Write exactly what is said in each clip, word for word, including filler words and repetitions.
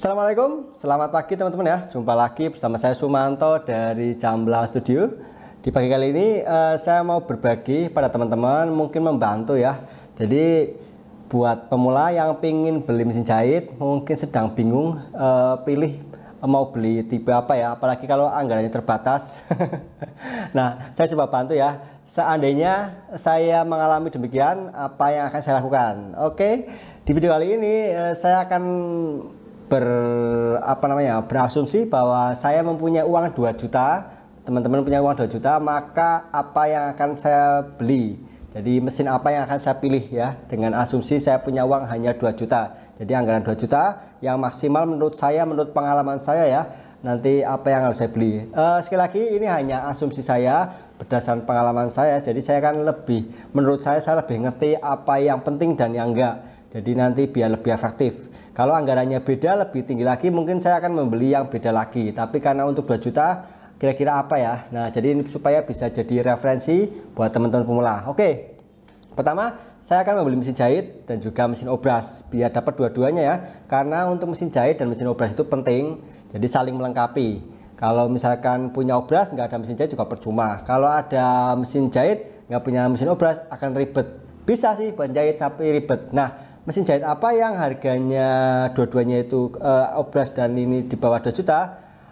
Assalamualaikum, selamat pagi teman-teman ya. Jumpa lagi bersama saya Sumanto dari Jamblang Studio. Di pagi kali ini uh, saya mau berbagi pada teman-teman, mungkin membantu ya. Jadi buat pemula yang pingin beli mesin jahit, mungkin sedang bingung uh, pilih mau beli tipe apa ya, apalagi kalau anggarannya terbatas. Nah, saya coba bantu ya. Seandainya saya mengalami demikian, apa yang akan saya lakukan? Oke, di video kali ini saya akan ber apa namanya berasumsi bahwa saya mempunyai uang dua juta. Teman-teman punya uang dua juta, maka apa yang akan saya beli? Jadi mesin apa yang akan saya pilih ya, dengan asumsi saya punya uang hanya dua juta. Jadi anggaran dua juta yang maksimal menurut saya, menurut pengalaman saya ya. Nanti apa yang harus saya beli? Uh, sekali lagi ini hanya asumsi saya berdasarkan pengalaman saya. Jadi saya kan lebih, menurut saya saya lebih ngerti apa yang penting dan yang enggak. Jadi nanti biar lebih efektif. Kalau anggarannya beda lebih tinggi lagi, mungkin saya akan membeli yang beda lagi. Tapi karena untuk dua juta, kira-kira apa ya? Nah, jadi ini supaya bisa jadi referensi buat teman-teman pemula. Oke, pertama saya akan membeli mesin jahit dan juga mesin obras biar dapat dua-duanya ya, karena untuk mesin jahit dan mesin obras itu penting, jadi saling melengkapi. Kalau misalkan punya obras nggak ada mesin jahit juga percuma, kalau ada mesin jahit nggak punya mesin obras akan ribet. Bisa sih penjahit tapi ribet. Nah, mesin jahit apa yang harganya dua-duanya itu eh, obras dan ini di bawah dua juta?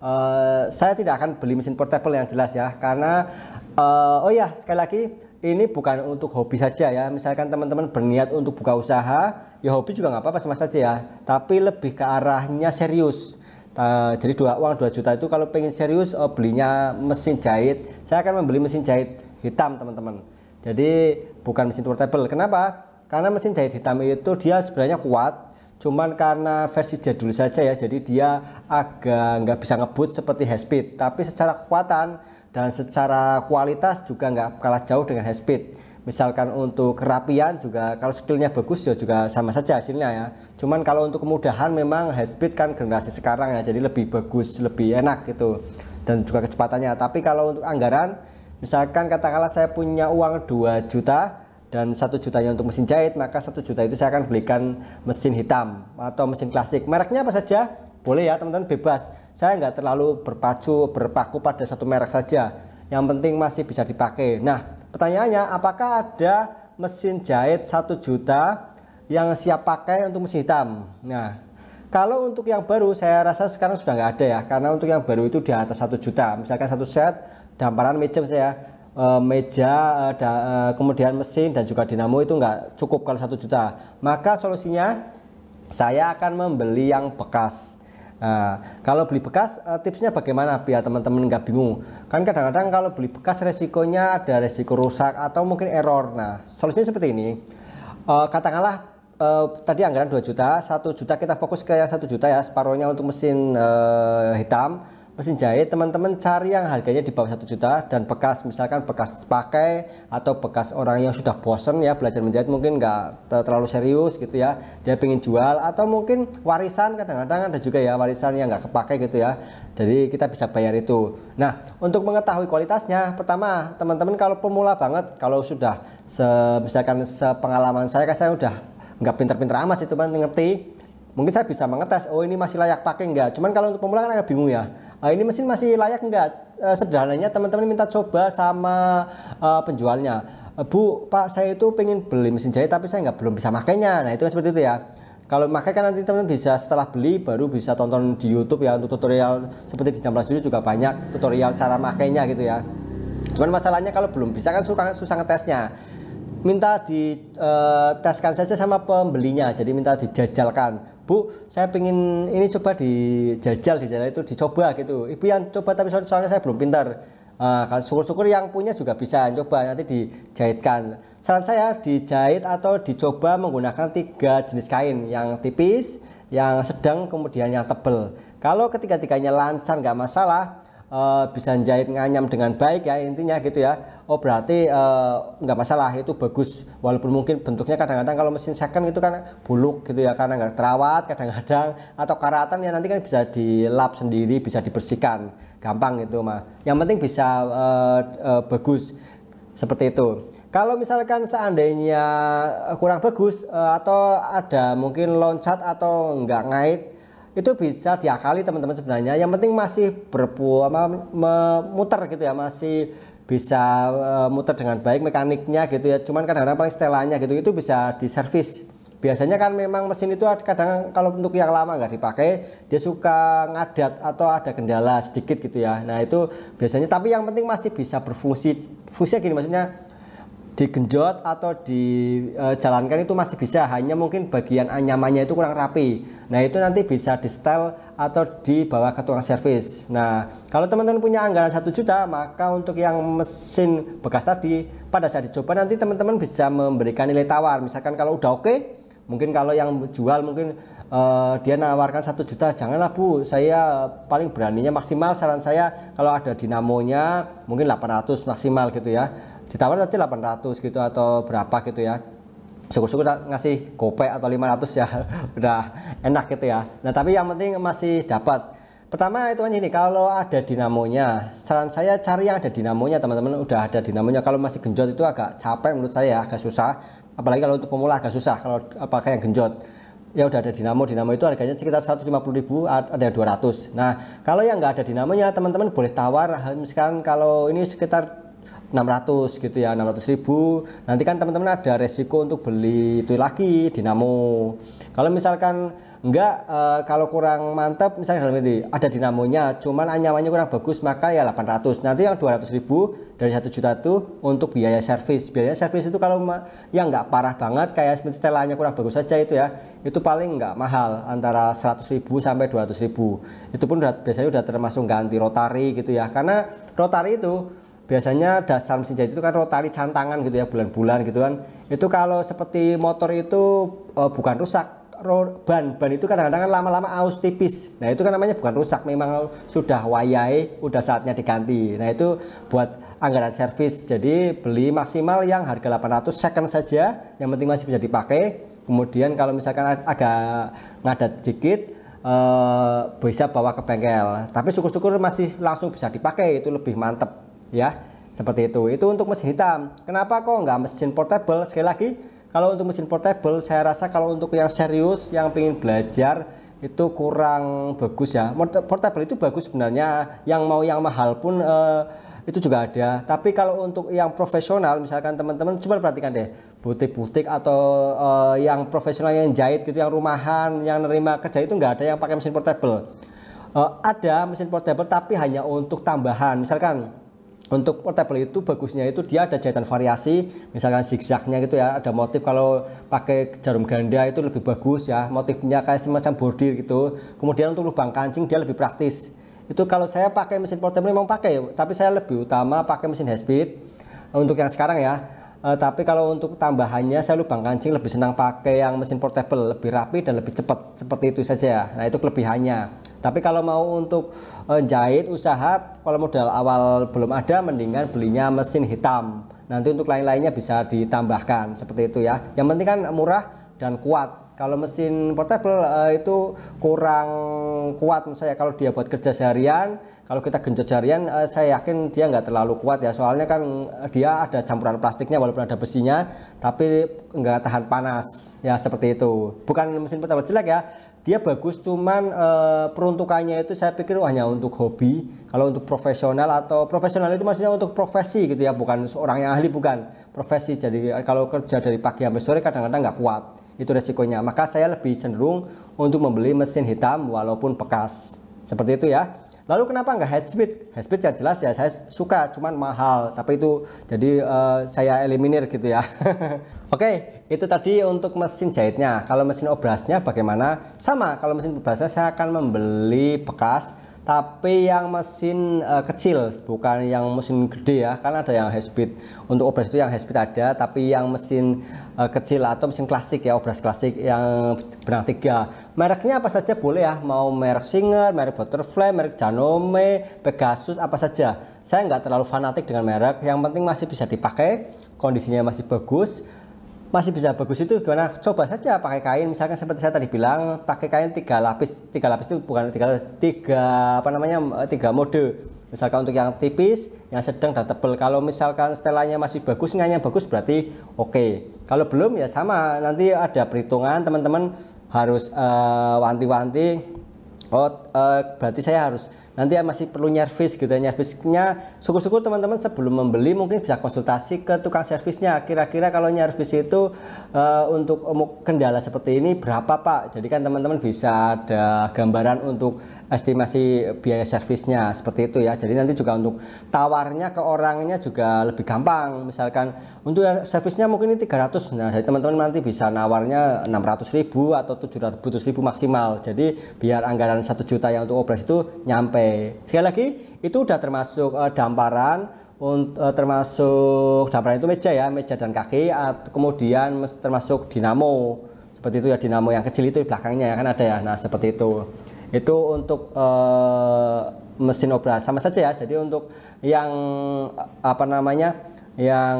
Uh, saya tidak akan beli mesin portable yang jelas ya, karena uh, oh ya sekali lagi ini bukan untuk hobi saja ya. Misalkan teman-teman berniat untuk buka usaha ya, hobi juga nggak apa-apa sama saja ya, tapi lebih ke arahnya serius. Uh, jadi dua uang dua juta itu kalau pengen serius uh, belinya mesin jahit. Saya akan membeli mesin jahit hitam teman-teman, jadi bukan mesin portable. Kenapa? Karena mesin jahit hitam itu dia sebenarnya kuat, cuman karena versi jadul saja ya, jadi dia agak nggak bisa ngebut seperti high speed, tapi secara kekuatan dan secara kualitas juga nggak kalah jauh dengan high speed. Misalkan untuk kerapian juga kalau skillnya bagus ya juga sama saja hasilnya ya, cuman kalau untuk kemudahan memang high speed kan generasi sekarang ya, jadi lebih bagus, lebih enak gitu, dan juga kecepatannya. Tapi kalau untuk anggaran, misalkan katakanlah saya punya uang dua juta dan satu jutanya untuk mesin jahit, maka satu juta itu saya akan belikan mesin hitam atau mesin klasik. Mereknya apa saja boleh ya teman-teman, bebas. Saya nggak terlalu berpacu berpaku pada satu merek saja, yang penting masih bisa dipakai. Nah, pertanyaannya, apakah ada mesin jahit satu juta yang siap pakai untuk mesin hitam? Nah, kalau untuk yang baru saya rasa sekarang sudah nggak ada ya, karena untuk yang baru itu di atas satu juta. Misalkan satu set damparan meja saya meja ada, kemudian mesin dan juga dinamo itu nggak cukup kalau satu juta, maka solusinya saya akan membeli yang bekas. Nah, kalau beli bekas tipsnya bagaimana biar teman-teman nggak bingung? Kan kadang-kadang kalau beli bekas resikonya ada resiko rusak atau mungkin error. Nah, solusinya seperti ini. Katakanlah tadi anggaran dua juta, satu juta kita fokus ke yang satu juta ya, separuhnya untuk mesin hitam, mesin jahit. Teman-teman cari yang harganya di bawah satu juta dan bekas, misalkan bekas pakai atau bekas orang yang sudah bosen ya belajar menjahit, mungkin nggak terlalu serius gitu ya, dia pengen jual, atau mungkin warisan. Kadang-kadang ada juga ya warisan yang nggak kepakai gitu ya, jadi kita bisa bayar itu. Nah, untuk mengetahui kualitasnya, pertama teman-teman kalau pemula banget, kalau sudah se misalkan sepengalaman saya, kan saya udah nggak pinter-pinter amat sih teman, ngerti, mungkin saya bisa mengetes, oh ini masih layak pakai nggak. Cuman kalau untuk pemula kan agak bingung ya, ini mesin masih layak enggak? Sederhananya teman-teman minta coba sama uh, penjualnya. Bu, Pak, saya itu pengen beli mesin jahit tapi saya nggak belum bisa makainya. Nah, itu kan seperti itu ya. Kalau pakai kan nanti teman-teman bisa setelah beli baru bisa tonton di YouTube ya, untuk tutorial seperti di Jamblang Studio juga banyak tutorial cara makainya gitu ya. Cuman masalahnya kalau belum bisa kan susah, susah ngetesnya. Minta diteskan uh, saja sama pembelinya. Jadi minta dijajalkan. Bu, saya pengen ini coba dijajal, dijajal itu dicoba gitu. Ibu yang coba tapi soal soalnya saya belum pintar. Uh, kalau syukur-syukur yang punya juga bisa coba, nanti dijahitkan. Saran saya dijahit atau dicoba menggunakan tiga jenis kain, yang tipis, yang sedang, kemudian yang tebal. Kalau ketiga-tiganya lancar nggak masalah, uh, bisa jahit nganyam dengan baik ya, intinya gitu ya. Oh berarti uh, nggak masalah, itu bagus. Walaupun mungkin bentuknya kadang-kadang kalau mesin second itu kan buluk gitu ya, karena nggak terawat kadang-kadang, atau karatan ya, nanti kan bisa dilap sendiri, bisa dibersihkan gampang gitu mah. Yang penting bisa uh, uh, bagus seperti itu. Kalau misalkan seandainya kurang bagus uh, atau ada mungkin loncat atau nggak ngait, itu bisa diakali teman-teman sebenarnya, yang penting masih berpu memutar gitu ya, masih bisa uh, muter dengan baik mekaniknya gitu ya. Cuman kadang-kadang paling setelannya gitu itu bisa diservis. Biasanya kan memang mesin itu kadang kalau untuk yang lama nggak dipakai dia suka ngadat atau ada kendala sedikit gitu ya. Nah itu biasanya, tapi yang penting masih bisa berfungsi. Fungsinya gini maksudnya, digenjot atau dijalankan itu masih bisa, hanya mungkin bagian anyamannya itu kurang rapi. Nah itu nanti bisa di setel atau dibawa ke tukang servis. Nah kalau teman-teman punya anggaran satu juta, maka untuk yang mesin bekas tadi pada saat dicoba nanti teman-teman bisa memberikan nilai tawar. Misalkan kalau udah oke, mungkin kalau yang jual mungkin uh, dia nawarkan satu juta, janganlah Bu, saya paling beraninya maksimal saran saya kalau ada dinamonya mungkin delapan ratus maksimal gitu ya, ditawar aja delapan ratus gitu atau berapa gitu ya, syukur-syukur ngasih gopay atau lima ratus ya udah enak gitu ya. Nah tapi yang penting masih dapat. Pertama itu kan ini, kalau ada dinamonya saran saya cari yang ada dinamonya teman-teman, udah ada dinamonya. Kalau masih genjot itu agak capek menurut saya, agak susah, apalagi kalau untuk pemula agak susah kalau pakai yang genjot. Ya udah ada dinamo, dinamo itu harganya sekitar seratus lima puluh ribu, ada yang dua ratus. Nah kalau yang nggak ada dinamonya teman-teman boleh tawar, misalkan kalau ini sekitar enam ratus gitu ya, enam ratus ribu. Nanti kan teman-teman ada resiko untuk beli itu lagi dinamo. Kalau misalkan enggak, e, kalau kurang mantap misalnya dalam ini ada dinamonya cuman anyamannya kurang bagus, maka ya delapan ratus. Nanti yang dua ratus ribu dari satu juta itu untuk biaya servis. Biaya servis itu kalau yang enggak parah banget kayak setelannya kurang bagus saja itu ya, itu paling enggak mahal, antara seratus ribu sampai dua ratus ribu. Itu pun udah, biasanya udah termasuk ganti rotari gitu ya, karena rotari itu biasanya dasar mesin jahit itu kan rotari cantangan gitu ya, bulan-bulan gitu kan. Itu kalau seperti motor itu e, bukan rusak, ban ban itu kadang-kadang kan lama-lama aus tipis. Nah itu kan namanya bukan rusak, memang sudah wayai, udah saatnya diganti. Nah itu buat anggaran servis, jadi beli maksimal yang harga delapan ratus second saja, yang penting masih bisa dipakai. Kemudian kalau misalkan agak ngadat dikit, e, bisa bawa ke bengkel, tapi syukur-syukur masih langsung bisa dipakai, itu lebih mantep ya. Seperti itu. Itu untuk mesin hitam. Kenapa kok nggak mesin portable? Sekali lagi, kalau untuk mesin portable saya rasa kalau untuk yang serius yang pengen belajar itu kurang bagus ya. Portable itu bagus sebenarnya, yang mau yang mahal pun eh, itu juga ada. Tapi kalau untuk yang profesional, misalkan teman-teman coba perhatikan deh, butik-butik atau eh, yang profesional yang jahit gitu, yang rumahan yang nerima kerja itu nggak ada yang pakai mesin portable. Eh, ada mesin portable tapi hanya untuk tambahan. Misalkan untuk portable itu bagusnya itu dia ada jahitan variasi, misalkan zigzagnya gitu ya, ada motif. Kalau pakai jarum ganda itu lebih bagus ya, motifnya kayak semacam bordir gitu. Kemudian untuk lubang kancing dia lebih praktis. Itu kalau saya pakai mesin portable memang pakai, tapi saya lebih utama pakai mesin high speed untuk yang sekarang ya. E, tapi kalau untuk tambahannya saya lubang kancing lebih senang pakai yang mesin portable, lebih rapi dan lebih cepat, seperti itu saja. Nah itu kelebihannya. Tapi kalau mau untuk e, jahit usaha, kalau modal awal belum ada, mendingan belinya mesin hitam. Nanti untuk lain-lainnya bisa ditambahkan, seperti itu ya. Yang penting kan murah dan kuat. Kalau mesin portable e, itu kurang kuat menurut saya kalau dia buat kerja seharian. Kalau kita genjot jarian, saya yakin dia nggak terlalu kuat ya, soalnya kan dia ada campuran plastiknya walaupun ada besinya, tapi nggak tahan panas ya, seperti itu. Bukan mesin portable jelek ya, dia bagus, cuman e, peruntukannya itu saya pikir hanya untuk hobi. Kalau untuk profesional atau profesional itu maksudnya untuk profesi gitu ya, bukan seorang yang ahli, bukan profesi. Jadi kalau kerja dari pagi sampai sore kadang-kadang nggak kuat, itu resikonya. Maka saya lebih cenderung untuk membeli mesin hitam walaupun bekas, seperti itu ya. Lalu kenapa nggak head speed? Head speed ya jelas ya saya suka, cuman mahal. Tapi itu jadi uh, saya eliminir gitu ya. Oke, okay, itu tadi untuk mesin jahitnya. Kalau mesin obrasnya bagaimana? Sama, kalau mesin obrasnya saya akan membeli bekas, tapi yang mesin uh, kecil, bukan yang mesin gede ya. Karena ada yang high speed. Untuk obras itu yang high speed ada, tapi yang mesin uh, kecil atau mesin klasik ya, obras klasik yang benang tiga. Mereknya apa saja boleh ya, mau merek Singer, merek Butterfly, merek Janome, Pegasus, apa saja. Saya nggak terlalu fanatik dengan merek, yang penting masih bisa dipakai, kondisinya masih bagus. Masih bisa bagus itu gimana? Coba saja pakai kain, misalkan seperti saya tadi bilang, pakai kain tiga lapis. Tiga lapis itu bukan tiga, tiga apa namanya, tiga mode. Misalkan untuk yang tipis, yang sedang dan tebal. Kalau misalkan setelannya masih bagus, nganya bagus berarti oke. Okay. Kalau belum ya sama, nanti ada perhitungan teman-teman harus wanti-wanti. Uh, Oh, uh, berarti saya harus nanti masih perlu nyervis gitu ya. Nyervisnya syukur-syukur teman-teman sebelum membeli mungkin bisa konsultasi ke tukang servisnya, kira-kira kalau nyervis itu uh, untuk kendala seperti ini berapa Pak. Jadi kan teman-teman bisa ada gambaran untuk estimasi biaya servisnya seperti itu ya. Jadi nanti juga untuk tawarnya ke orangnya juga lebih gampang. Misalkan untuk servisnya mungkin ini tiga ratus, nah jadi teman-teman nanti bisa nawarnya enam ratus ribu atau tujuh ratus ribu maksimal. Jadi biar anggaran satu juta yang untuk obras itu nyampe. Sekali lagi itu udah termasuk uh, damparan, uh, termasuk damparan itu meja ya, meja dan kaki, atau kemudian termasuk dinamo seperti itu ya, dinamo yang kecil itu di belakangnya ya kan ada ya. Nah seperti itu, itu untuk uh, mesin obras sama saja ya. Jadi untuk yang apa namanya yang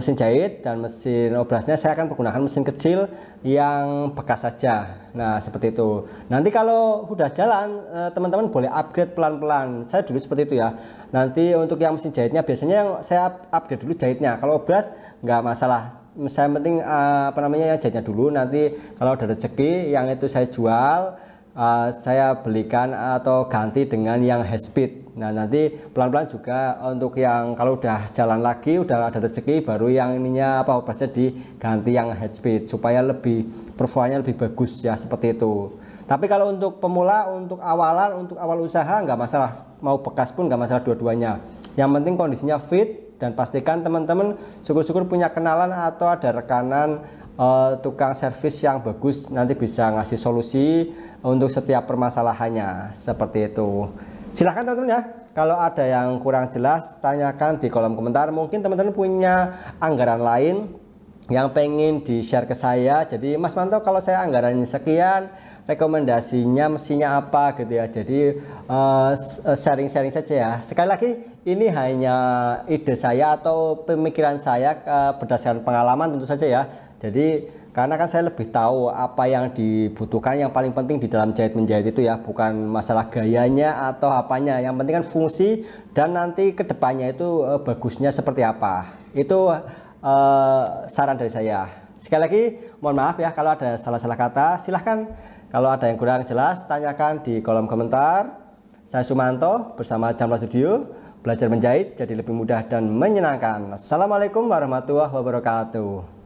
mesin jahit dan mesin obrasnya saya akan menggunakan mesin kecil yang bekas saja. Nah seperti itu. Nanti kalau udah jalan teman-teman boleh upgrade pelan-pelan. Saya dulu seperti itu ya. Nanti untuk yang mesin jahitnya biasanya yang saya upgrade dulu jahitnya. Kalau obras nggak masalah, saya penting apa namanya yang jahitnya dulu. Nanti kalau ada rezeki yang itu saya jual, Uh, saya belikan atau ganti dengan yang high speed. Nah nanti pelan-pelan juga untuk yang kalau udah jalan lagi udah ada rezeki baru yang ininya apa operasinya diganti yang high speed supaya lebih performanya lebih bagus ya seperti itu. Tapi kalau untuk pemula, untuk awalan, untuk awal usaha nggak masalah, mau bekas pun nggak masalah dua-duanya. Yang penting kondisinya fit dan pastikan teman-teman syukur-syukur punya kenalan atau ada rekanan Uh, tukang servis yang bagus, nanti bisa ngasih solusi untuk setiap permasalahannya seperti itu. Silahkan teman-teman ya, kalau ada yang kurang jelas tanyakan di kolom komentar. Mungkin teman-teman punya anggaran lain yang pengen di share ke saya. Jadi Mas Manto kalau saya anggarannya sekian, rekomendasinya mesinnya apa gitu ya. Jadi sharing-sharing uh, saja ya. Sekali lagi ini hanya ide saya atau pemikiran saya uh, berdasarkan pengalaman tentu saja ya. Jadi karena kan saya lebih tahu apa yang dibutuhkan, yang paling penting di dalam jahit menjahit itu ya, bukan masalah gayanya atau apanya, yang penting kan fungsi dan nanti kedepannya itu eh, bagusnya seperti apa. Itu eh, saran dari saya. Sekali lagi mohon maaf ya kalau ada salah-salah kata. Silahkan kalau ada yang kurang jelas tanyakan di kolom komentar. Saya Sumanto bersama Jamblang Studio, belajar menjahit jadi lebih mudah dan menyenangkan. Assalamualaikum warahmatullahi wabarakatuh.